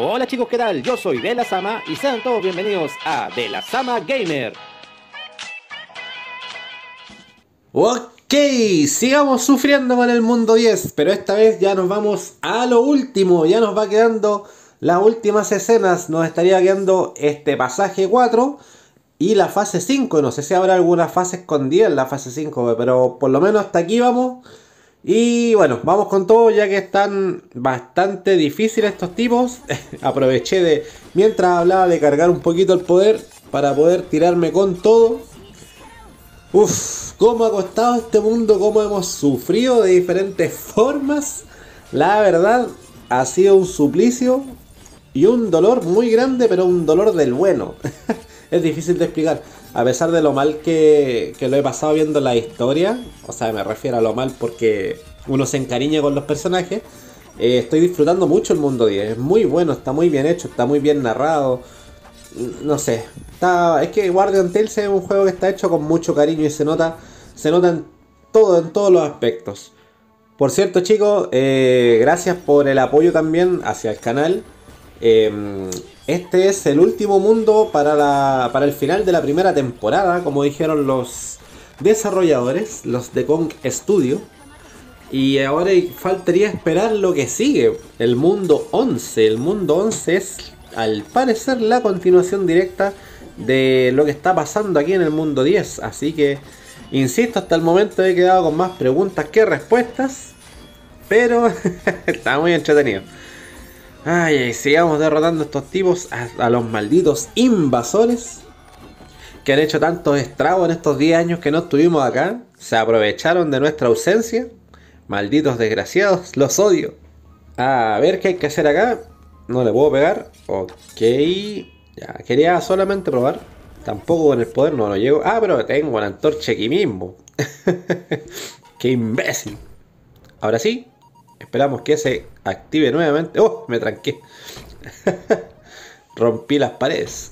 Hola chicos, ¿qué tal? Yo soy Delasama y sean todos bienvenidos a Delasama Gamer. Ok, sigamos sufriendo con el mundo 10, pero esta vez ya nos vamos a lo último. Ya nos va quedando las últimas escenas, nos estaría quedando este pasaje 4 y la fase 5. No sé si habrá alguna fase escondida en la fase 5, pero por lo menos hasta aquí vamos. Y bueno, vamos con todo, ya que están bastante difíciles estos tipos. Aproveché de, mientras hablaba, de cargar un poquito el poder para poder tirarme con todo. Uff, cómo ha costado este mundo, cómo hemos sufrido de diferentes formas. La verdad, ha sido un suplicio y un dolor muy grande, pero un dolor del bueno. Es difícil de explicar. A pesar de lo mal que lo he pasado viendo la historia, o sea, me refiero a lo mal porque uno se encariña con los personajes, estoy disfrutando mucho el mundo 10. Es muy bueno, está muy bien hecho, está muy bien narrado. No sé, es que Guardian Tales es un juego que está hecho con mucho cariño y se nota en todos los aspectos. Por cierto chicos, gracias por el apoyo también hacia el canal. Este es el último mundo para el final de la primera temporada, como dijeron los desarrolladores, los de Kong Studio. Y ahora faltaría esperar lo que sigue, el mundo 11. El mundo 11 es, al parecer, la continuación directa de lo que está pasando aquí en el mundo 10. Así que, insisto, hasta el momento he quedado con más preguntas que respuestas, pero está muy entretenido. Ay, sigamos derrotando a estos tipos, a los malditos invasores que han hecho tantos estragos en estos 10 años que no estuvimos acá. Se aprovecharon de nuestra ausencia. Malditos desgraciados, los odio. A ver qué hay que hacer acá. No le puedo pegar. Ok. Ya, quería solamente probar. Tampoco con el poder no lo llego. Ah, pero tengo la antorcha aquí mismo. Qué imbécil. Ahora sí. Esperamos que se active nuevamente. ¡Oh! Me tranqué. Rompí las paredes.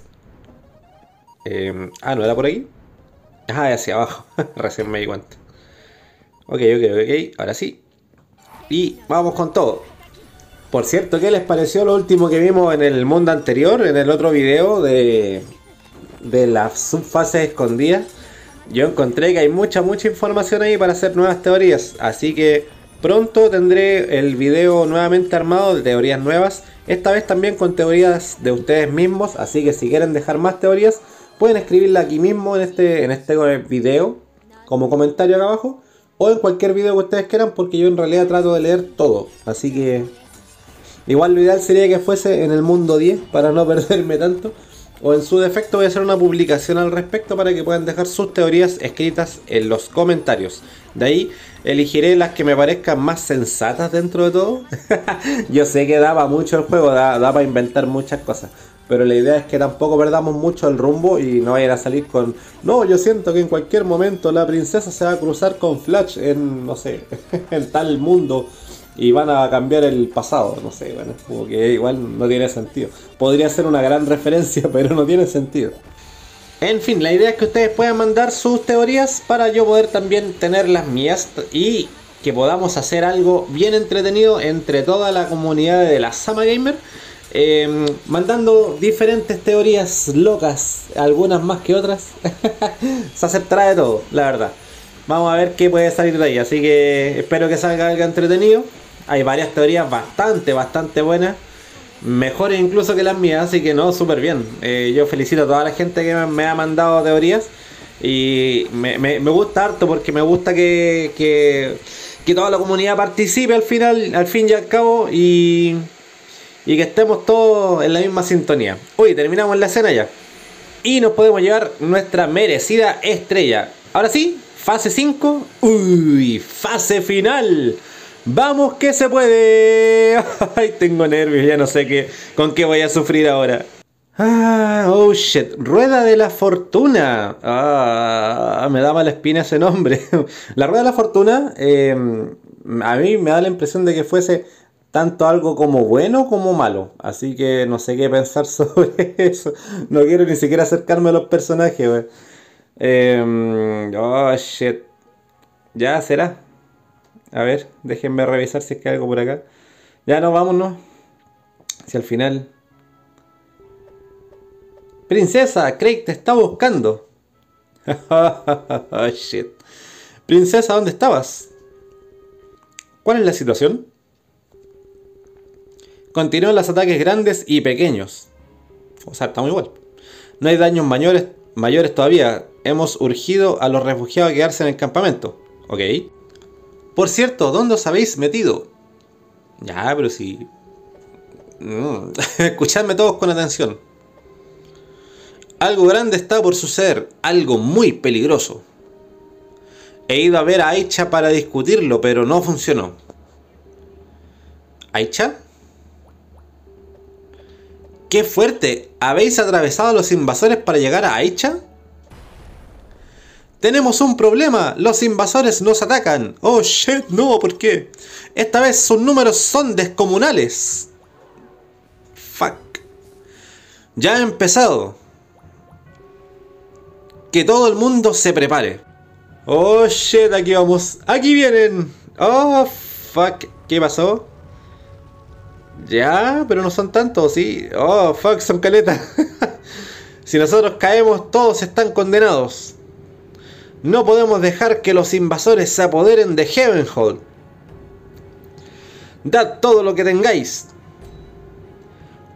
¿No era por aquí? Ah, hacia abajo. Recién me di cuenta. Ok. Ahora sí. Y vamos con todo. Por cierto, ¿qué les pareció lo último que vimos en el mundo anterior? En el otro video de las subfases escondidas. Yo encontré que hay mucha información ahí para hacer nuevas teorías. Así que pronto tendré el video nuevamente armado de teorías nuevas, esta vez también con teorías de ustedes mismos, así que si quieren dejar más teorías pueden escribirla aquí mismo en este video, como comentario acá abajo, o en cualquier video que ustedes quieran, porque yo en realidad trato de leer todo, así que igual lo ideal sería que fuese en el mundo 10 para no perderme tanto, o en su defecto voy a hacer una publicación al respecto para que puedan dejar sus teorías escritas en los comentarios. De ahí elegiré las que me parezcan más sensatas dentro de todo. Yo sé que daba mucho el juego, da para inventar muchas cosas, pero la idea es que tampoco perdamos mucho el rumbo y no vayan a salir con "no, yo siento que en cualquier momento la princesa se va a cruzar con Flash en, no sé, en tal mundo y van a cambiar el pasado", no sé, bueno, como que igual no tiene sentido. Podría ser una gran referencia, pero no tiene sentido. En fin, la idea es que ustedes puedan mandar sus teorías para yo poder también tener las mías y que podamos hacer algo bien entretenido entre toda la comunidad de Delasama Gamer, mandando diferentes teorías locas, algunas más que otras. Se aceptará de todo, la verdad. Vamos a ver qué puede salir de ahí, así que espero que salga algo entretenido. Hay varias teorías bastante buenas, mejores incluso que las mías, así que no, súper bien. Yo felicito a toda la gente que me ha mandado teorías y me gusta harto, porque me gusta que toda la comunidad participe al fin y al cabo, y que estemos todos en la misma sintonía. Uy, terminamos la escena ya y nos podemos llevar nuestra merecida estrella. Ahora sí, fase 5, uy, fase final. Vamos que se puede. Ay, tengo nervios, ya no sé con qué voy a sufrir ahora. Ah, oh shit, rueda de la fortuna. Ah, me da mala espina ese nombre. La rueda de la fortuna, a mí me da la impresión de que fuese tanto algo como bueno como malo, así que no sé qué pensar sobre eso. No quiero ni siquiera acercarme a los personajes, wey. Oh shit. Ya será. A ver, déjenme revisar si es que hay algo por acá. Ya no, vámonos. Si al final Princesa, Craig te está buscando. Oh, shit. Princesa, ¿dónde estabas? ¿Cuál es la situación? Continúan los ataques grandes y pequeños. O sea, estamos igual. No hay daños mayores todavía. Hemos urgido a los refugiados a quedarse en el campamento. Ok. Por cierto, ¿dónde os habéis metido? Ya, pero si... Escuchadme todos con atención. Algo grande está por suceder. Algo muy peligroso. He ido a ver a Aicha para discutirlo, pero no funcionó. ¿Aicha? ¡Qué fuerte! ¿Habéis atravesado a los invasores para llegar a Aicha? ¡Tenemos un problema! ¡Los invasores nos atacan! ¡Oh, shit! ¡No! ¿Por qué? Esta vez sus números son descomunales. ¡Fuck! Ya ha empezado. Que todo el mundo se prepare. ¡Oh, shit! Aquí vamos. ¡Aquí vienen! ¡Oh, fuck! ¿Qué pasó? Ya, pero no son tantos, ¿sí? ¡Oh, fuck! Son caletas. Si nosotros caemos, todos están condenados. No podemos dejar que los invasores se apoderen de Heavenhold. Dad todo lo que tengáis.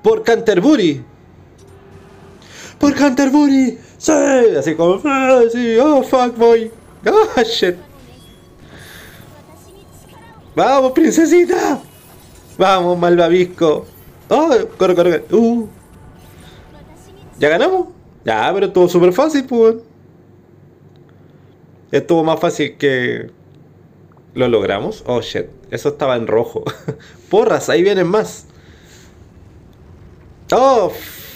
¡Por Canterbury! ¡Por Canterbury! ¡Sí! Así como... ¡Ah, sí! ¡Oh, fuck, boy! ¡Ah, shit! ¡Vamos, princesita! ¡Vamos, malvavisco! ¡Oh! ¡Corre, corre, corre! ¿Ya ganamos? Ya, pero estuvo súper fácil, pues. Estuvo más fácil que... ¿Lo logramos? Oh, shit. Eso estaba en rojo. ¡Porras! Ahí vienen más. ¡Oh,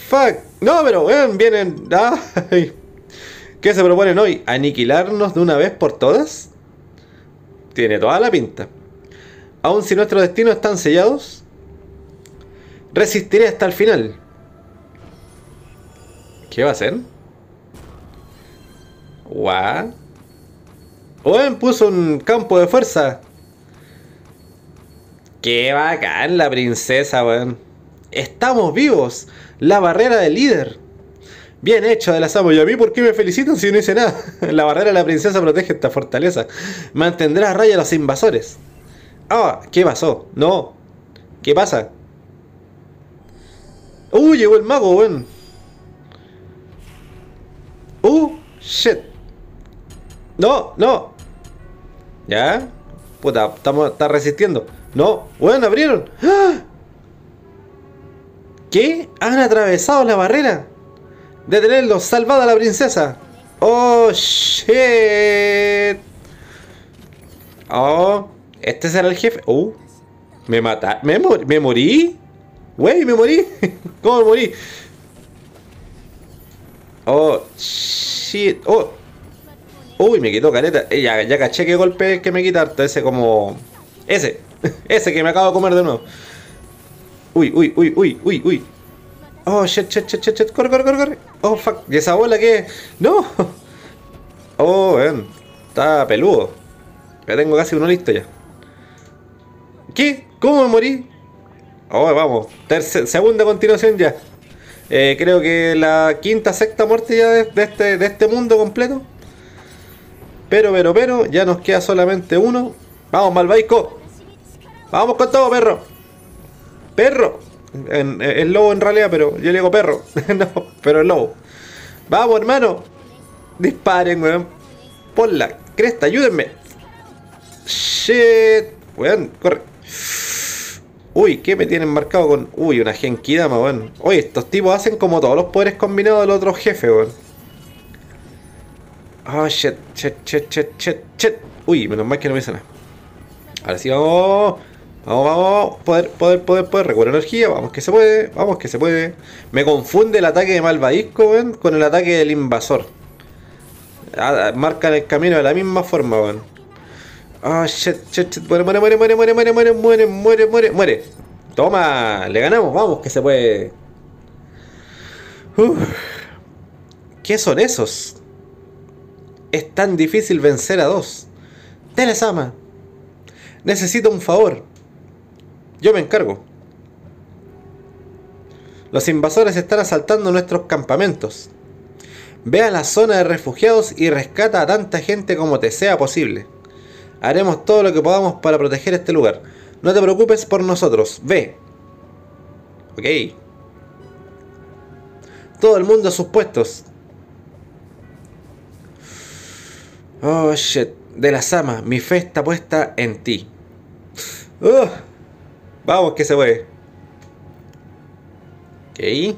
fuck! ¡No, pero vienen! ¡Ay! ¿Qué se proponen hoy? ¿Aniquilarnos de una vez por todas? Tiene toda la pinta. Aun si nuestros destinos están sellados, resistiré hasta el final. ¿Qué va a hacer? Guau. Owen puso un campo de fuerza. ¡Qué bacán la princesa, weón! ¡Estamos vivos! ¡La barrera del líder! Bien hecho, Delasama. ¿Y a mí por qué me felicitan si no hice nada? La barrera de la princesa protege esta fortaleza. Mantendrá a raya a los invasores. Ah, ¿qué pasó? No. ¿Qué pasa? Llegó el mago, weón. Shit. No, no. Ya. Puta, está resistiendo. No, weón, abrieron. ¡Ah! ¿Qué? Han atravesado la barrera. Detenerlos, salvada a la princesa. Oh, shit. Oh. ¿Este será el jefe? Me mata. ¿Me morí? Wey, me morí. ¿Cómo me morí? Oh, shit. Oh. Uy, me quitó caleta. Ya caché qué golpe que me quitaste. Ese como... Ese que me acabo de comer de nuevo. Uy. Oh, shit. Corre. Oh, fuck. ¿Y esa bola qué? No. Oh, man. Está peludo. Ya tengo casi uno listo ya. ¿Qué? ¿Cómo me morí? Oh, vamos. Segunda continuación ya. Creo que la sexta muerte ya de este mundo completo. Pero, ya nos queda solamente uno. Vamos, malvaico. Vamos con todo, perro. Perro. Es lobo en realidad, pero yo le digo perro. No, pero es lobo. Vamos, hermano. Disparen, weón. Por la cresta, ayúdenme. Shit. Weón, corre. Uy, ¿qué me tienen marcado con...? Uy, una genkidama, weón. Oye, estos tipos hacen como todos los poderes combinados del otro jefe, weón. Oh, shit. Uy, menos mal que no me hizo nada. Ahora sí, vamos. Vamos. Poder. Recuerda energía. Vamos que se puede. Me confunde el ataque de malvadisco, weón, con el ataque del invasor. Marcan el camino de la misma forma, weón. Oh, shit. Muere. Toma, le ganamos, vamos, que se puede. ¿Qué son esos? Es tan difícil vencer a dos. Delasama, necesito un favor. Yo me encargo. Los invasores están asaltando nuestros campamentos. Ve a la zona de refugiados y rescata a tanta gente como te sea posible. Haremos todo lo que podamos para proteger este lugar. No te preocupes por nosotros. Ve. Ok. Todo el mundo a sus puestos. Oh shit. Delasama, mi fe está puesta en ti. Vamos que se puede. Ok.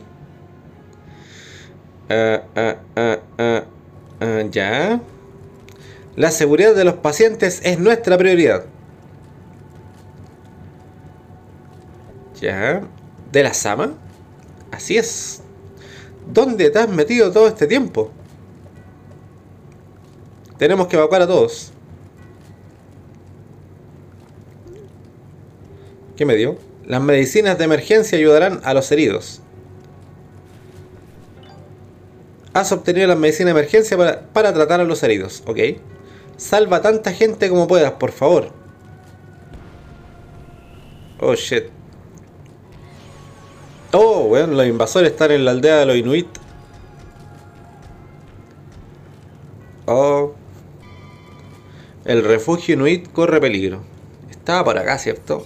Ya. La seguridad de los pacientes es nuestra prioridad. Ya. Delasama. Así es. ¿Dónde te has metido todo este tiempo? Tenemos que evacuar a todos. ¿Qué me dio? Las medicinas de emergencia ayudarán a los heridos. Has obtenido las medicinas de emergencia para tratar a los heridos. Ok. Salva a tanta gente como puedas, por favor. Oh, shit. Oh, bueno, los invasores están en la aldea de los Inuit. Oh. El refugio Inuit corre peligro. Estaba por acá, ¿cierto?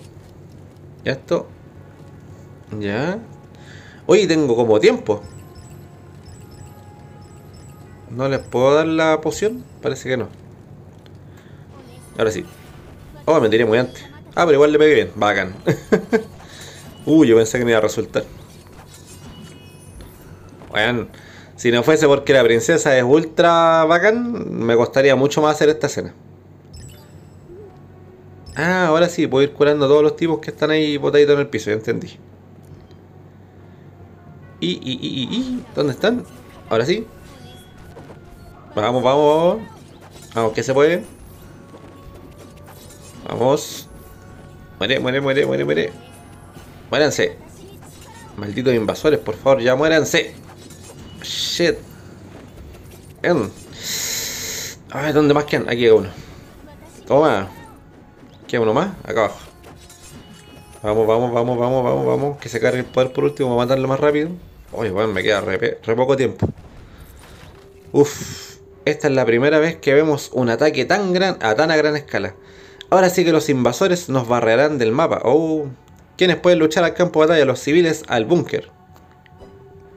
Ya esto. Ya. Oye, tengo como tiempo. ¿No les puedo dar la poción? Parece que no. Ahora sí. Oh, me tiré muy antes. Ah, pero igual le pegué bien. Bacán. Yo pensé que me iba a resultar. Bueno, si no fuese porque la princesa es ultra bacán, me costaría mucho más hacer esta escena. Ah, ahora sí, puedo ir curando a todos los tipos que están ahí botaditos en el piso, ya entendí. ¿Dónde están? Ahora sí. Vamos, vamos, vamos. Vamos, que se puede. Vamos. Muere, muere, muere, muere, muere. Muéranse. Malditos invasores, por favor, ya muéranse. Shit. Ay, ¿dónde más quedan? Aquí hay uno. Toma. Queda uno más. Acá abajo. Vamos, vamos, vamos, vamos, vamos, vamos. Que se cargue el poder por último, vamos a matarlo más rápido. Oye, bueno, me queda re poco tiempo. Uff. Esta es la primera vez que vemos un ataque a tan gran escala. Ahora sí que los invasores nos barrerán del mapa. Oh, ¿quiénes pueden luchar al campo de batalla? Los civiles al búnker.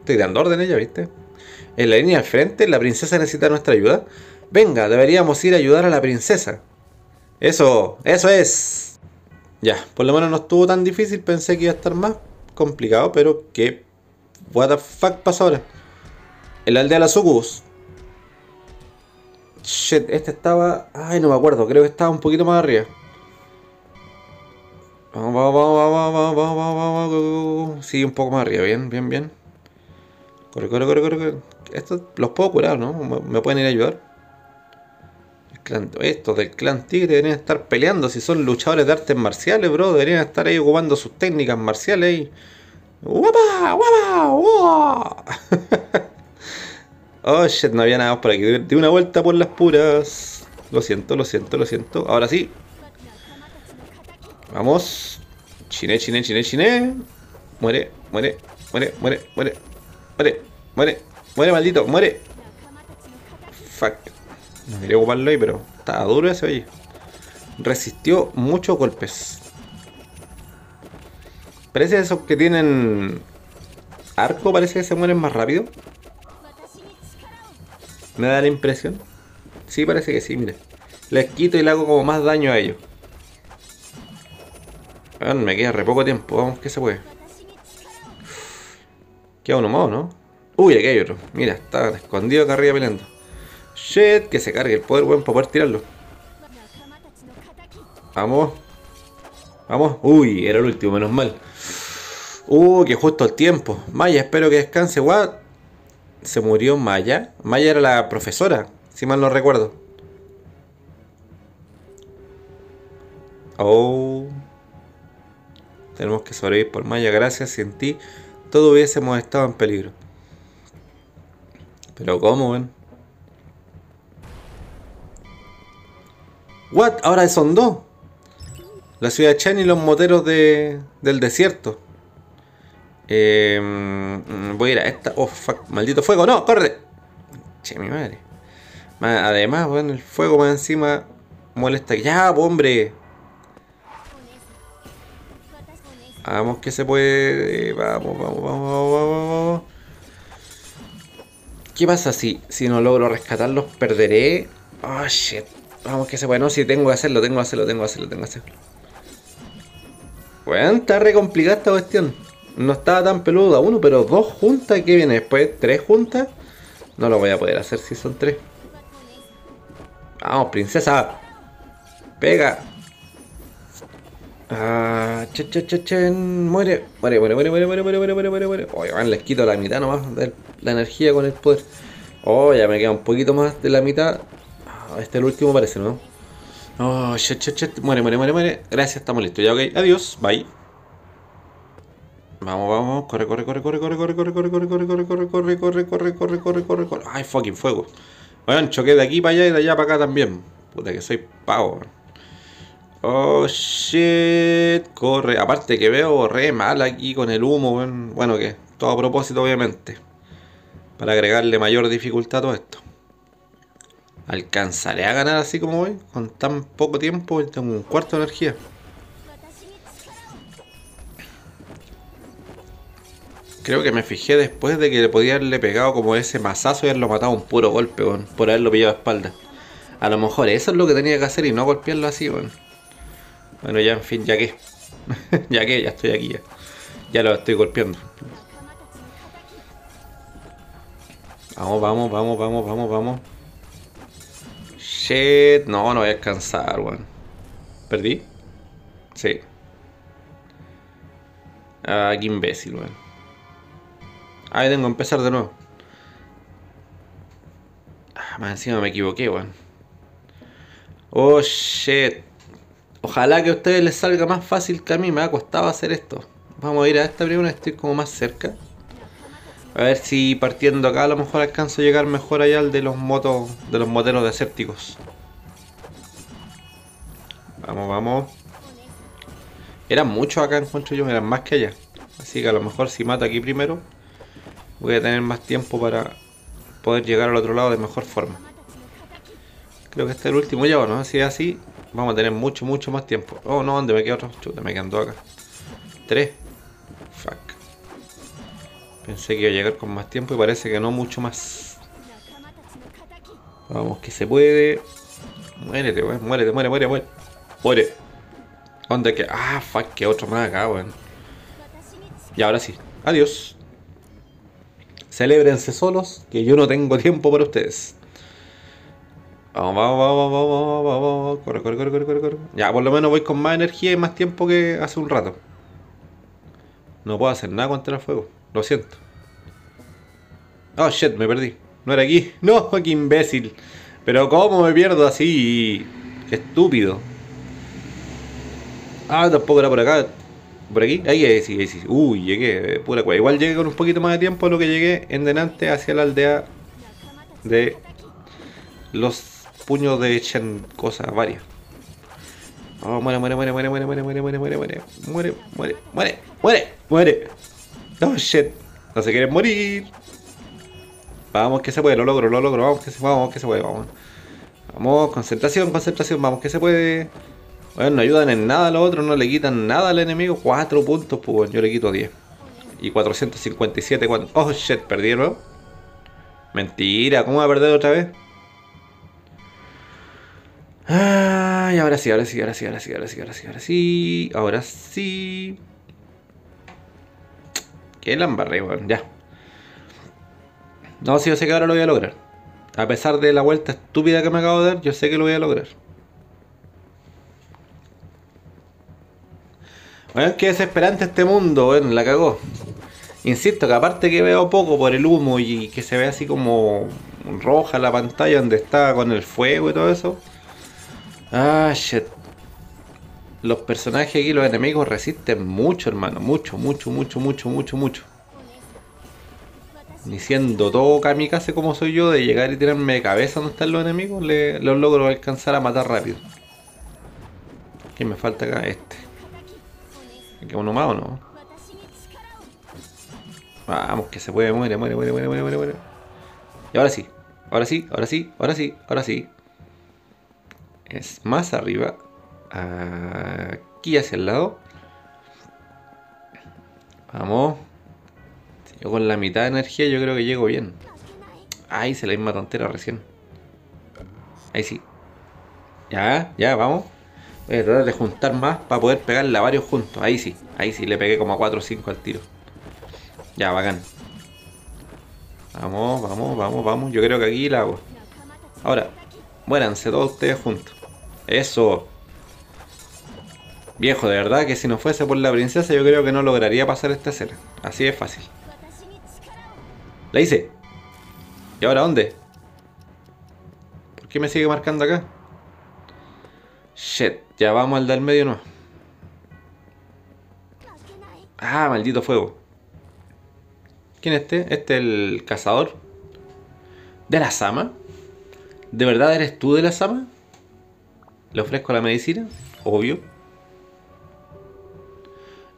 Estoy dando órdenes ya, ¿viste? En la línea al frente, la princesa necesita nuestra ayuda. Venga, deberíamos ir a ayudar a la princesa. Eso, eso es. Ya, por lo menos no estuvo tan difícil. Pensé que iba a estar más complicado, pero ¿qué? What the fuck pasó ahora? En la aldea de la sucubus. Shit, este estaba... Ay, no me acuerdo, creo que estaba un poquito más arriba. Vamos, vamos, vamos, vamos, vamos, vamos, vamos, vamos. Sí, un poco más arriba, bien, bien, bien. Corre, corre, corre, corre, corre. Estos los puedo curar, ¿no? ¿Me pueden ir a ayudar? Estos del clan tigre deberían estar peleando. Si son luchadores de artes marciales, bro, deberían estar ahí ocupando sus técnicas marciales ahí. ¡Guapa! ¡Guapa! ¡Guapa! Oh shit, no había nada más por aquí. Di una vuelta por las puras. Lo siento, lo siento, lo siento. Ahora sí. Vamos. Chiné, chiné, chiné, chiné. Muere, muere, muere, muere, muere. Muere, muere, muere, maldito, muere. Fuck. No quería ocuparlo ahí, pero estaba duro ese, oye. Resistió muchos golpes. Parece esos que tienen arco, parece que se mueren más rápido. Me da la impresión. Sí, parece que sí, mira. Les quito y le hago como más daño a ellos. Bueno, me queda re poco tiempo. Vamos, que se puede. Queda uno más, ¿no? Uy, aquí hay otro. Mira, está escondido acá arriba peleando. Shit, que se cargue el poder, weón, para poder tirarlo. Vamos. Vamos. Uy, era el último, menos mal. Que justo el tiempo. Maya, espero que descanse. What? Se murió Maya. Maya era la profesora, si mal no recuerdo. Oh. Tenemos que sobrevivir por Maya. Gracias, sin ti todo hubiésemos estado en peligro. Pero ¿cómo, ven? What? Ahora son dos. La ciudad de Chen y los moteros del desierto. Voy a ir a esta. Oh, fuck. Maldito fuego. No, corre. Che, mi madre. Además, bueno, el fuego más encima molesta. Ya, hombre. Vamos que se puede. Vamos, vamos, vamos, vamos, vamos. ¿Qué pasa si no logro rescatarlos? ¿Perderé? Oh, shit. Vamos que se puede. No, si tengo que hacerlo, tengo que hacerlo, tengo que hacerlo, tengo que hacerlo. Bueno, está re complicada esta cuestión. No estaba tan peluda uno, pero dos juntas. ¿Qué viene después? ¿Tres juntas? No lo voy a poder hacer si son tres. Vamos, princesa. Pega. Ah, muere. Muere, muere, muere, muere, muere, muere, muere, muere, muere. Oye, van, les quito la mitad nomás de la energía con el poder. Oh, ya me queda un poquito más de la mitad. Oh, este es el último parece, ¿no? Oh, shit, shit, shit. Muere, muere, muere, muere. Gracias, estamos listos. Ya, ok. Adiós. Bye. Vamos, vamos. Corre, corre, corre, corre, corre, corre, corre, corre, corre, corre, corre, corre, corre, corre, corre, corre, corre, corre, corre. Ay, fucking fuego. Bueno, choqué de aquí para allá y de allá para acá también. Puta que soy pavo. Oh, shit. Corre. Aparte que veo re mal aquí con el humo. Bueno, que todo a propósito, obviamente. Para agregarle mayor dificultad a todo esto. ¿Alcanzaré a ganar así como voy? Con tan poco tiempo, tengo un cuarto de energía. Creo que me fijé después de que le podía haberle pegado como ese mazazo y haberlo matado a un puro golpe, bueno, por haberlo pillado de espalda. A lo mejor eso es lo que tenía que hacer y no golpearlo así, bueno. Bueno, ya en fin, ya que. Ya que, ya estoy aquí ya. Ya lo estoy golpeando. Vamos, vamos, vamos, vamos, vamos, vamos. Shit, no, no voy a alcanzar, weón. ¿Perdí? Sí. Ah, qué imbécil, weón. Ahí tengo que empezar de nuevo. Ah, más encima me equivoqué, weón. Oh, shit. Ojalá que a ustedes les salga más fácil que a mí. Me ha costado hacer esto. Vamos a ir a esta primera, estoy como más cerca. A ver si partiendo acá a lo mejor alcanzo a llegar mejor allá al de los motos, de los moteros desérticos. Vamos, vamos. Eran muchos acá, encuentro yo, eran más que allá. Así que a lo mejor si mato aquí primero, voy a tener más tiempo para poder llegar al otro lado de mejor forma. Creo que este es el último ya, ¿no? Si es así, vamos a tener mucho, mucho más tiempo. Oh, no, ¿dónde me queda otro? Chuta, me quedan dos acá. Tres. Fuck. Pensé que iba a llegar con más tiempo y parece que no mucho más. Vamos, que se puede. Muérete, weón. Muérete, muere, muere, muere. Muere. ¿Dónde que? Ah, fuck, que otro más acá, weón. Y ahora sí. Adiós. Celébrense solos, que yo no tengo tiempo para ustedes. Vamos, vamos, vamos, vamos, vamos, vamos. Corre, corre, corre, corre, corre, corre. Ya, por lo menos voy con más energía y más tiempo que hace un rato. No puedo hacer nada contra el fuego. Lo siento. Oh, shit, me perdí. No era aquí. No, qué imbécil. Pero cómo me pierdo así. Qué estúpido. Ah, tampoco era por acá. ¿Por aquí? Ahí sí, ahí sí. Uy, llegué. Pura cueva. Igual llegué con un poquito más de tiempo a lo que llegué en delante hacia la aldea de los puños de Chen. Cosas varias. Oh, muere, muere, muere, muere, muere, muere, muere, muere, muere, muere, muere, muere, muere, muere, muere. Oh shit, no se quieren morir. Vamos que se puede, lo logro, vamos que se puede, vamos. Vamos, concentración, concentración, vamos que se puede. Bueno, no ayudan en nada a los otros, no le quitan nada al enemigo. 4 puntos, pues yo le quito 10. Y 457, cuando... Oh shit, perdí de nuevo. Mentira, ¿cómo voy a perder otra vez? Ay, ahora sí, ahora sí, ahora sí, ahora sí, ahora sí, ahora sí, ahora sí, ahora sí. Que la embarré, weón, ya. No, sí, yo sé que ahora lo voy a lograr. A pesar de la vuelta estúpida que me acabo de dar, yo sé que lo voy a lograr. Weón, qué desesperante este mundo, weón, la cagó. Insisto que aparte que veo poco por el humo y que se ve así como roja la pantalla donde está con el fuego y todo eso. Ah, shit. Los personajes aquí, los enemigos resisten mucho, hermano. Mucho, mucho, mucho, mucho, mucho, mucho. Ni siendo todo kamikaze como soy yo, de llegar y tirarme de cabeza donde están los enemigos, los logro alcanzar a matar rápido. ¿Qué me falta acá? Este. ¿Qué uno más o no? Vamos, que se puede, muere, muere, muere, muere, muere, muere. Y ahora sí, ahora sí, ahora sí, ahora sí, ahora sí. Es más arriba. Aquí hacia el lado. Vamos. Si yo con la mitad de energía yo creo que llego bien. Ahí hice la misma tontera recién. Ahí sí. Ya, ya, vamos. Voy a tratar de juntar más para poder pegarle a varios juntos. Ahí sí, le pegué como a 4 o 5 al tiro. Ya, bacán. Vamos, vamos, vamos, vamos. Yo creo que aquí la hago. Ahora, muéranse todos ustedes juntos. Eso. Viejo, de verdad que si no fuese por la princesa yo creo que no lograría pasar esta escena. Así es fácil. La hice. ¿Y ahora dónde? ¿Por qué me sigue marcando acá? Shit, ya vamos al del medio, no. Ah, maldito fuego. ¿Quién es este? Este es el cazador. ¿Delasama? ¿De verdad eres tú, Delasama? ¿Le ofrezco la medicina? Obvio.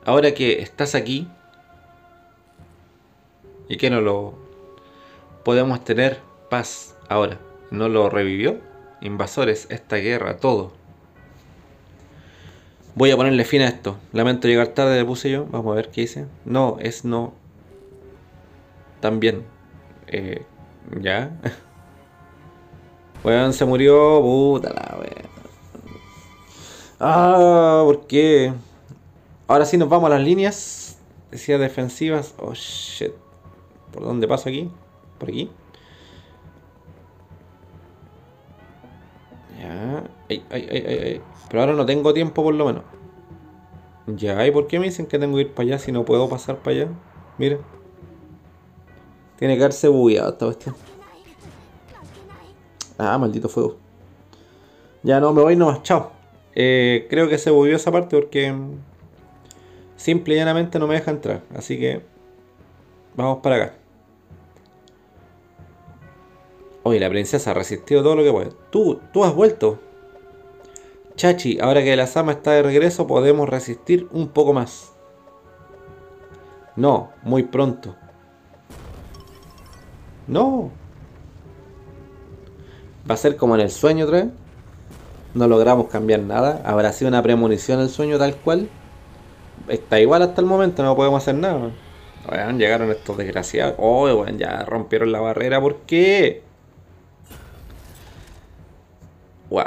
Ahora que estás aquí y que no lo podemos tener paz ahora, ¿no lo revivió? Invasores, esta guerra, todo. Voy a ponerle fin a esto. Lamento llegar tarde, le puse yo. Vamos a ver qué hice. No, es no. También. Ya. Weón, se murió. Puta la weón. Ah, ¿por qué? Ahora sí nos vamos a las líneas. Decía defensivas. Oh, shit. ¿Por dónde paso aquí? ¿Por aquí? Ya. Ay, ay, ay, ay, ay. Pero ahora no tengo tiempo por lo menos. Ya, ¿y por qué me dicen que tengo que ir para allá si no puedo pasar para allá? Mira. Tiene que haberse bugueado esta cuestión. Ah, maldito fuego. Ya no, me voy nomás. Chao. Creo que se bugueó esa parte porque... simple y llanamente no me deja entrar, así que vamos para acá. Oye, la princesa ha resistido todo lo que puede. Tú has vuelto. Chachi, ahora que Delasama está de regreso podemos resistir un poco más. No, muy pronto. No. Va a ser como en el sueño otra vez. No logramos cambiar nada. Habrá sido una premonición el sueño tal cual. Está igual hasta el momento, no podemos hacer nada. Bueno, llegaron estos desgraciados. Oh, bueno, ya rompieron la barrera. ¿Por qué? Guau.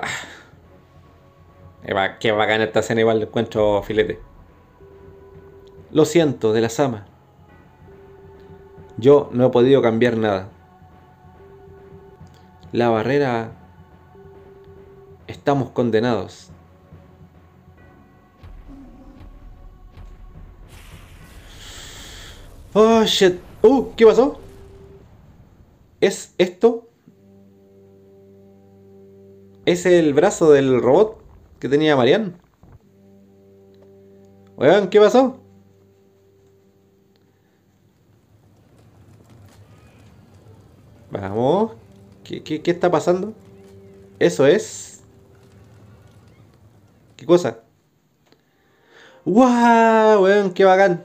Qué bacana esta escena, igual le encuentro filete. Lo siento, Delasama. Yo no he podido cambiar nada. La barrera... estamos condenados. Oh, shit. ¿Qué pasó? ¿Es esto? ¿Es el brazo del robot que tenía Marian? Weón, ¿qué pasó? Vamos. ¿Qué está pasando? Eso es... ¿qué cosa? ¡Wow! Weón, qué bacán.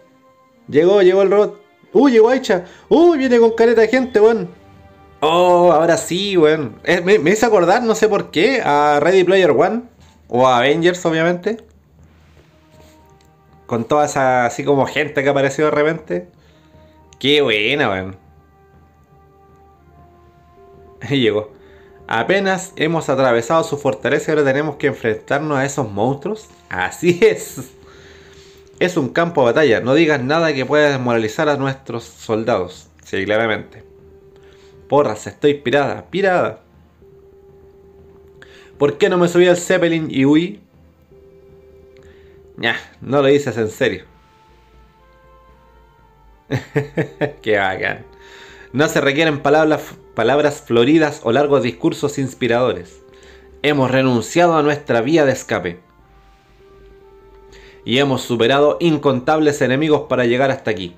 Llegó el robot. ¡Uy, llegó Aicha! ¡Uy, viene con careta de gente, weón! ¡Oh, ahora sí, weón! Me hice acordar, no sé por qué, a Ready Player One. O a Avengers, obviamente. Con toda esa, así como gente que apareció de repente. ¡Qué buena, weón! Y llegó. Apenas hemos atravesado su fortaleza y ahora tenemos que enfrentarnos a esos monstruos. ¡Así es! Es un campo de batalla, no digas nada que pueda desmoralizar a nuestros soldados. Sí, claramente. Porras, estoy pirada, pirada. ¿Por qué no me subí al Zeppelin y huí? Nah, no lo dices en serio. Qué bacán. No se requieren palabras floridas o largos discursos inspiradores. Hemos renunciado a nuestra vía de escape. Y hemos superado incontables enemigos para llegar hasta aquí.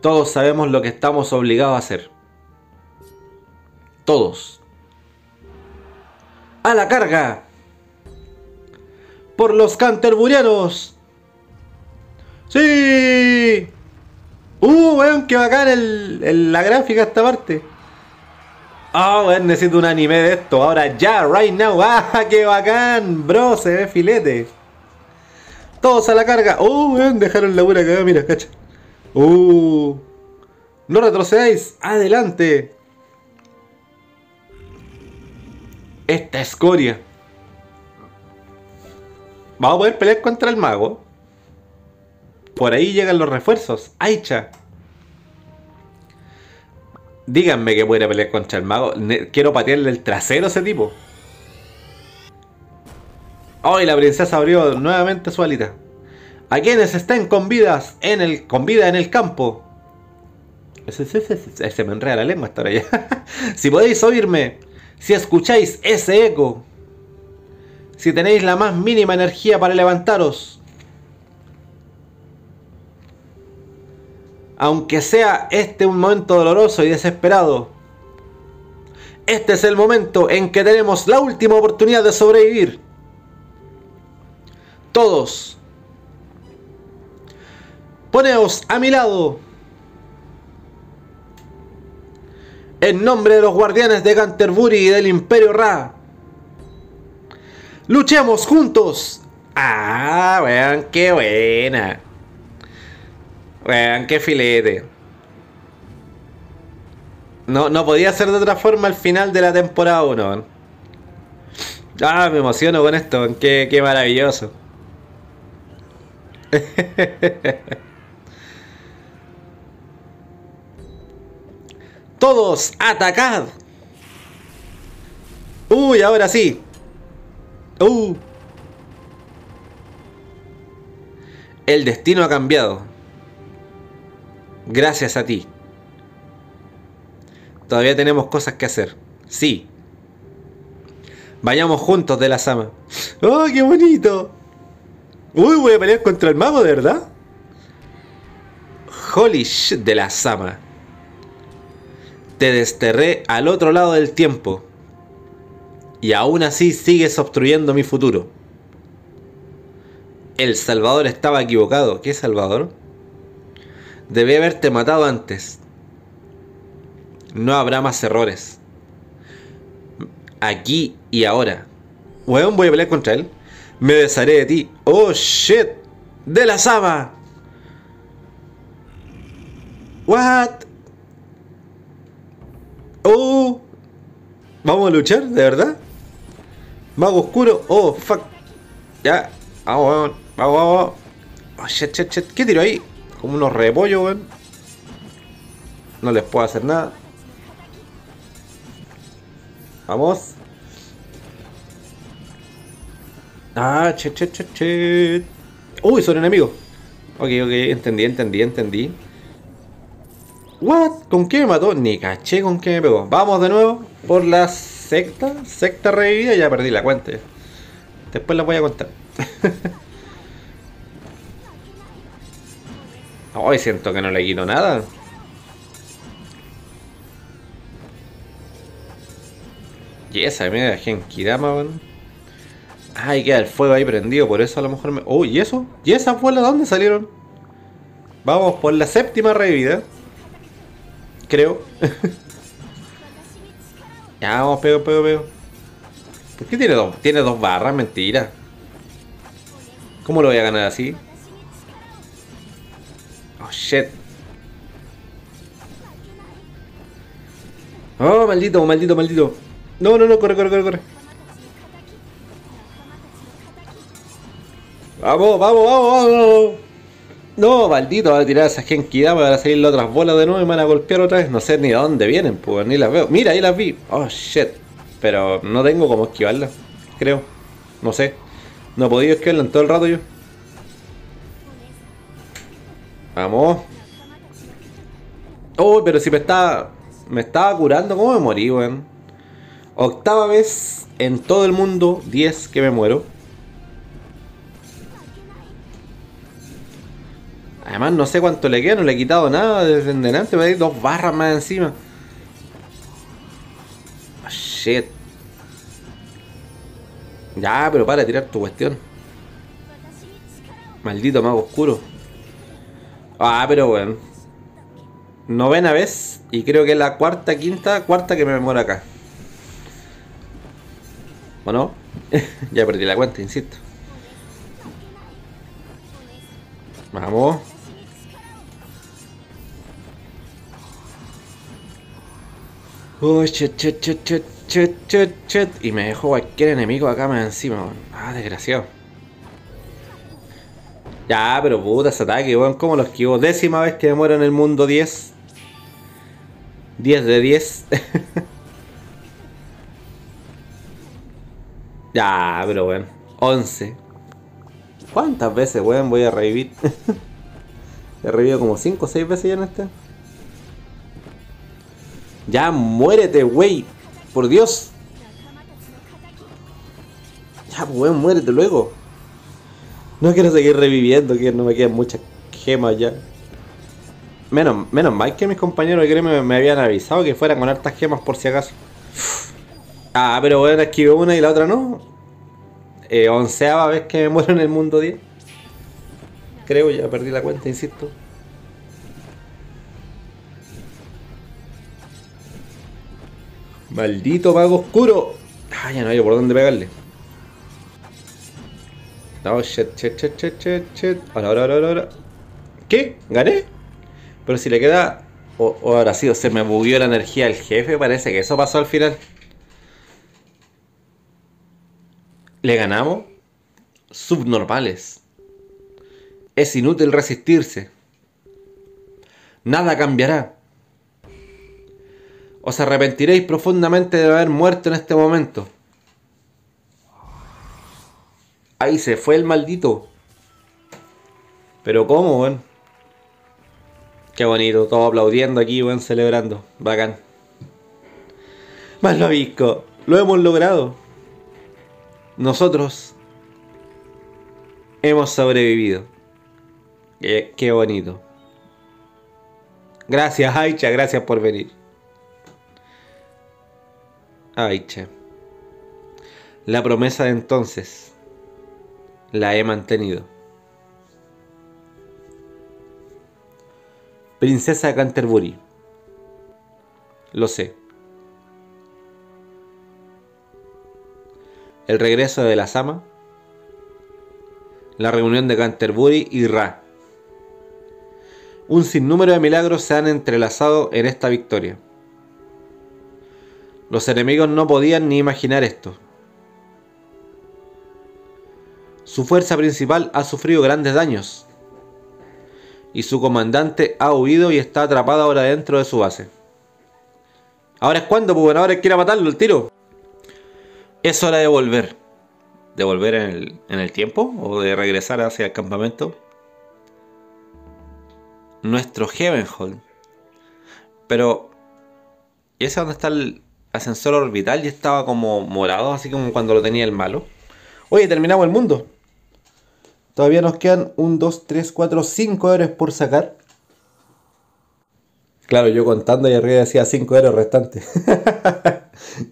Todos sabemos lo que estamos obligados a hacer. Todos. ¡A la carga! ¡Por los canterburianos! ¡Sí! Weón, que bacán la gráfica esta parte. Weón, necesito un anime de esto. Ahora ya, right now. Qué bacán, bro, se ve filete. Todos a la carga. Weón, dejaron la pura cagada, mira, cacha. No retrocedáis, adelante. Esta escoria. Vamos a poder pelear contra el mago. Por ahí llegan los refuerzos. Aicha. Díganme que pudiera pelear contra el mago. Quiero patearle el trasero a ese tipo. Y la princesa abrió nuevamente su alita. A quienes estén con vida en el campo. Se me enreda la lengua hasta ahora ya. Si podéis oírme. Si escucháis ese eco. Si tenéis la más mínima energía para levantaros. Aunque sea este un momento doloroso y desesperado. Este es el momento en que tenemos la última oportunidad de sobrevivir. Todos. Poneos a mi lado. En nombre de los guardianes de Canterbury y del Imperio Ra. ¡Luchemos juntos! Vean qué buena. Vean qué filete. No podía ser de otra forma al final de la temporada 1. Me emociono con esto. Qué maravilloso. ¡Todos, atacad! Ahora sí. El destino ha cambiado. Gracias a ti. Todavía tenemos cosas que hacer. Sí. Vayamos juntos, Delasama. Qué bonito. Voy a pelear contra el mago, ¿de verdad? Holy shit, Delasama. Te desterré al otro lado del tiempo. Y aún así sigues obstruyendo mi futuro. El Salvador estaba equivocado. ¿Qué Salvador? Debí haberte matado antes. No habrá más errores. Aquí y ahora. Weón, voy a pelear contra él. Me desharé de ti. ¡Oh, shit! ¡Delasama! ¿What? ¿Vamos a luchar? ¿De verdad? Mago oscuro. Fuck. Ya. Vamos. Shit. ¿Qué tiro ahí? Como unos repollos, weón. No les puedo hacer nada. Vamos. Shit. Son enemigos. Ok. Entendí. What? ¿Con qué me mató? Ni caché con qué me pegó. Vamos de nuevo por la secta. Secta revivida. Ya perdí la cuenta. Después la voy a contar. Hoy siento que no le quito nada. Y esa media genkidama, weón. Queda el fuego ahí prendido. Por eso a lo mejor me... ¿y eso? ¿Y esas bolas de dónde salieron? Vamos por la séptima revivida. Creo. Ya, vamos, pego. ¿Por qué tiene dos? Tiene dos barras, mentira. ¿Cómo lo voy a ganar así? Shit. Maldito. No, corre. Vamos. No, maldito, va a tirar a esa genkidama, van a salir las otras bolas de nuevo y me van a golpear otra vez. No sé ni de dónde vienen, pues, ni las veo. Mira, ahí las vi. Shit. Pero no tengo como esquivarlas, creo. No sé. No he podido esquivarlas en todo el rato yo. Vamos. Pero si me estaba curando, ¿cómo me morí, weón? Octava vez en todo el mundo, 10 que me muero. Además no sé cuánto le queda, no le he quitado nada desde en delante, voy a ir dos barras más encima. Shit. Ya, pero para de tirar tu cuestión. Maldito mago oscuro. Pero bueno. novena vez y creo que es la cuarta que me muero acá. ¿O no? Ya perdí la cuenta, insisto. Vamos. Uy, chet. Y me dejó cualquier enemigo acá más encima, man. Ah, desgraciado. Ya, pero puta, ese ataque, weón. ¿Cómo lo esquivo? Décima vez que me muero en el mundo 10. 10 de 10. Ya, pero weón. 11. ¿Cuántas veces, weón, voy a revivir? He revivido como 5 o 6 veces ya en este. Ya, muérete, wey. Por Dios. Ya, weón, muérete luego. No quiero seguir reviviendo, que no me quedan muchas gemas ya. Menos mal que mis compañeros de gremio me habían avisado que fueran con hartas gemas por si acaso. Ah, pero bueno, esquivé una y la otra no. Onceava vez que me muero en el mundo 10. Creo, ya perdí la cuenta, insisto. Maldito mago oscuro. Ah, ya no hay por dónde pegarle. No, shit. Ahora. ¿Qué? ¿Gané? Pero si le queda... O ahora sí, o se me bugueó la energía del jefe. Parece que eso pasó al final. Le ganamos. Subnormales. Es inútil resistirse. Nada cambiará. Os arrepentiréis profundamente de haber muerto en este momento. Ahí se fue el maldito. Pero ¿cómo, weón? Qué bonito, todo aplaudiendo aquí, weón, celebrando. Bacán. Más lo visco. Lo hemos logrado. Nosotros hemos sobrevivido. Qué bonito. Gracias, Aicha, gracias por venir. Aicha. La promesa de entonces la he mantenido. Princesa Canterbury. Lo sé. El regreso de Delasama, la reunión de Canterbury y Ra. Un sinnúmero de milagros se han entrelazado en esta victoria. Los enemigos no podían ni imaginar esto. Su fuerza principal ha sufrido grandes daños y su comandante ha huido y está atrapado ahora dentro de su base. ¿Ahora es cuando? Pues bueno, ahora es que ir a matarlo el tiro. Es hora de volver. ¿De volver en el tiempo? ¿O de regresar hacia el campamento? Nuestro Heavenhold. Pero... ¿y ese es donde está el ascensor orbital? Y estaba como morado, así como cuando lo tenía el malo. Oye, terminamos el mundo. Todavía nos quedan 1, 2, 3, 4, 5 héroes por sacar. Claro, yo contando y arriba decía 5 héroes restantes.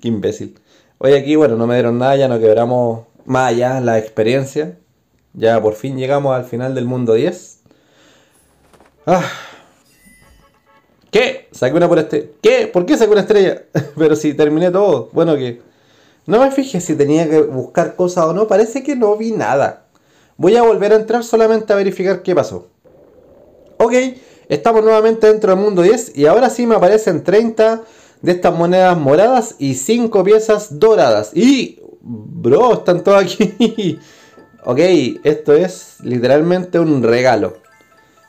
Qué imbécil. Hoy aquí, bueno, no me dieron nada, ya no quebramos más allá la experiencia. Ya por fin llegamos al final del mundo 10. Ah. ¿Qué? Saqué una por estrella. ¿Qué? ¿Por qué saqué una estrella? Pero si terminé todo. Bueno, que no me fijé si tenía que buscar cosas o no. Parece que no vi nada. Voy a volver a entrar solamente a verificar qué pasó. Ok, estamos nuevamente dentro del mundo 10. Y ahora sí me aparecen 30... de estas monedas moradas y 5 piezas doradas. Y... bro, están todas aquí. Ok, esto es literalmente un regalo.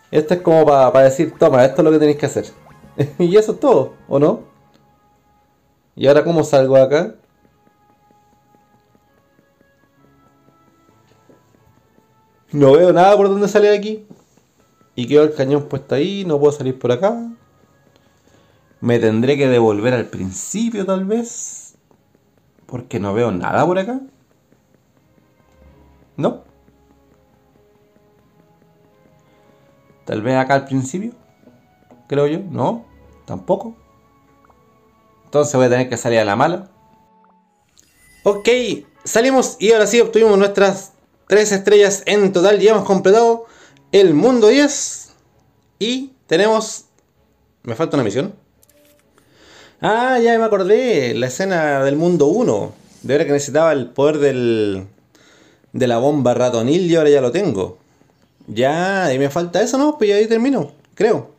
Esto es como para decir, toma, esto es lo que tenéis que hacer. Y eso es todo, ¿o no? Y ahora, ¿cómo salgo de acá? No veo nada por donde salir de aquí. Y quedó el cañón puesto ahí, no puedo salir por acá. Me tendré que devolver al principio, tal vez. Porque no veo nada por acá. ¿No? Tal vez acá al principio. Creo yo. No, tampoco. Entonces voy a tener que salir a la mala. Ok, salimos y ahora sí obtuvimos nuestras 3 estrellas en total. Ya hemos completado el mundo 10. Y tenemos... ¿Me falta una misión? Ah, ya me acordé. La escena del mundo 1. De verdad que necesitaba el poder de la bomba ratonil y ahora ya lo tengo. Ya, y me falta eso, ¿no? Pues ya ahí termino, creo.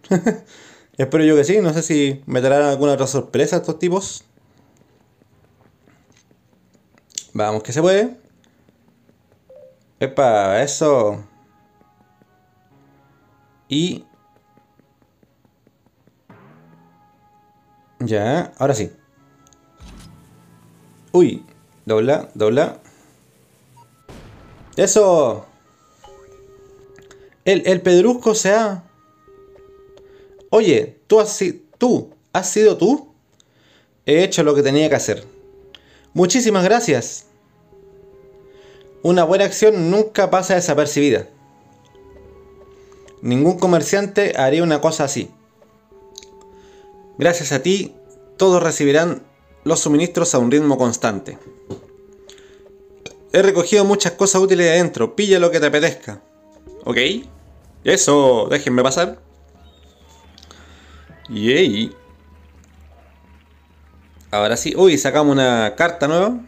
Espero yo que sí. No sé si me traerán alguna otra sorpresa a estos tipos. Vamos, que se puede. Epa, eso. Y... ya, ahora sí. Uy, dobla, dobla. ¡Eso! El pedrusco se ha... Oye, ¿has sido tú? He hecho lo que tenía que hacer. Muchísimas gracias. Una buena acción nunca pasa desapercibida. Ningún comerciante haría una cosa así. Gracias a ti, todos recibirán los suministros a un ritmo constante. He recogido muchas cosas útiles de adentro. Pilla lo que te apetezca. ¿Ok? Eso, déjenme pasar. Yay. Ahora sí. Uy, sacamos una carta nueva.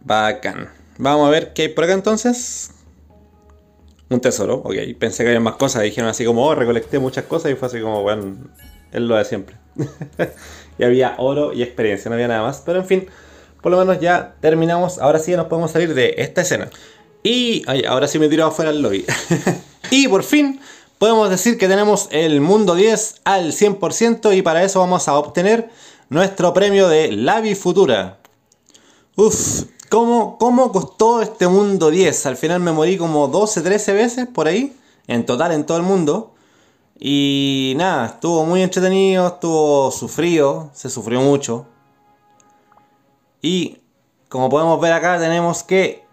Bacán. Vamos a ver qué hay por acá entonces. Un tesoro, ok. Pensé que había más cosas. Dijeron así como, oh, recolecté muchas cosas. Y fue así como, bueno, es lo de siempre. Y había oro y experiencia, no había nada más. Pero en fin, por lo menos ya terminamos. Ahora sí ya nos podemos salir de esta escena. Y ay, ahora sí me he tirado afuera el lobby. Y por fin podemos decir que tenemos el mundo 10 al 100%. Y para eso vamos a obtener nuestro premio de la bifutura. Uff. ¿Cómo costó este mundo 10? Al final me morí como 12, 13 veces por ahí. En total, en todo el mundo. Y nada, estuvo muy entretenido, estuvo sufrido, se sufrió mucho. Y como podemos ver acá, tenemos que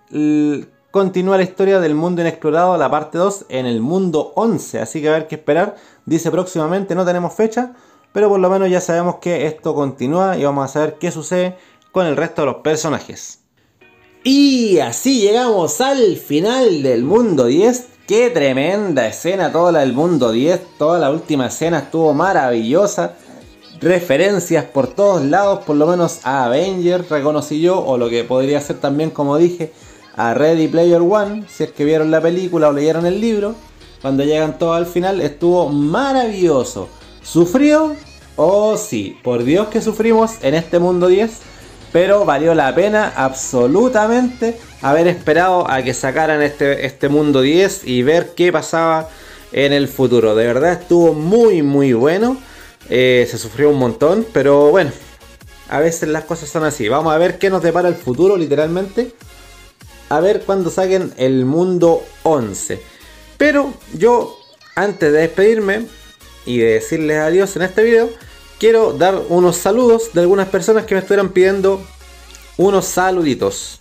continuar la historia del mundo inexplorado, la parte 2, en el mundo 11. Así que a ver qué esperar. Dice próximamente, no tenemos fecha. Pero por lo menos ya sabemos que esto continúa y vamos a saber qué sucede con el resto de los personajes. Y así llegamos al final del mundo 10. ¡Qué tremenda escena! Toda la del mundo 10, toda la última escena estuvo maravillosa. Referencias por todos lados, por lo menos a Avengers, reconocí yo, o lo que podría ser también, como dije, a Ready Player One, si es que vieron la película o leyeron el libro. Cuando llegan todos al final, estuvo maravilloso. ¿Sufrió? Oh sí, por Dios que sufrimos en este mundo 10. Pero valió la pena absolutamente haber esperado a que sacaran este mundo 10 y ver qué pasaba en el futuro. De verdad estuvo muy muy bueno. Se sufrió un montón, pero bueno, a veces las cosas son así. Vamos a ver qué nos depara el futuro literalmente. A ver cuando saquen el mundo 11. Pero yo, antes de despedirme y de decirles adiós en este video, quiero dar unos saludos de algunas personas que me estuvieron pidiendo unos saluditos.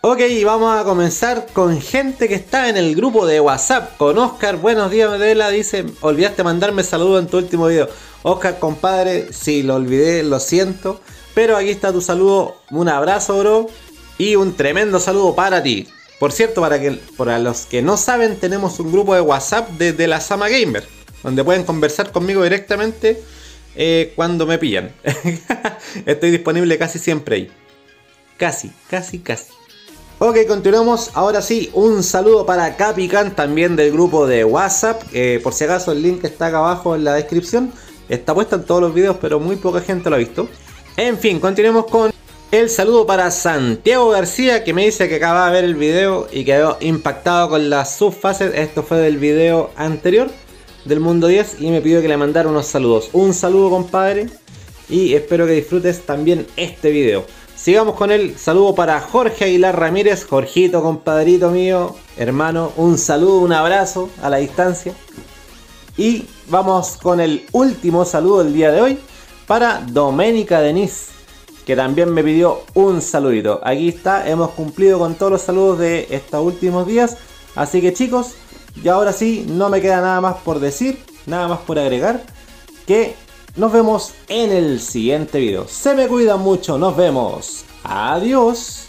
Ok, vamos a comenzar con gente que está en el grupo de WhatsApp. Con Oscar, buenos días, Medela. Dice, olvidaste mandarme saludos en tu último video. Oscar, compadre, sí, lo olvidé, lo siento. Pero aquí está tu saludo. Un abrazo, bro. Y un tremendo saludo para ti. Por cierto, para los que no saben, tenemos un grupo de WhatsApp de Delasama Gamer, donde pueden conversar conmigo directamente. Cuando me pillan. Estoy disponible casi siempre ahí. Casi. Ok, continuamos. Ahora sí, un saludo para Capican, también del grupo de WhatsApp. Por si acaso, el link está acá abajo en la descripción. Está puesto en todos los videos, pero muy poca gente lo ha visto. En fin, continuemos con el saludo para Santiago García, que me dice que acaba de ver el video y quedó impactado con las subfases. Esto fue del video anterior del mundo 10 y me pidió que le mandara unos saludos. Un saludo, compadre, y espero que disfrutes también este video. Sigamos con el saludo para Jorge Aguilar Ramírez. Jorgito, compadrito mío, hermano, un saludo, un abrazo a la distancia. Y vamos con el último saludo del día de hoy para Doménica Denise, que también me pidió un saludito. Aquí está, hemos cumplido con todos los saludos de estos últimos días. Así que chicos, y ahora sí, no me queda nada más por decir, nada más por agregar, que nos vemos en el siguiente video. Se me cuidan mucho, nos vemos. Adiós.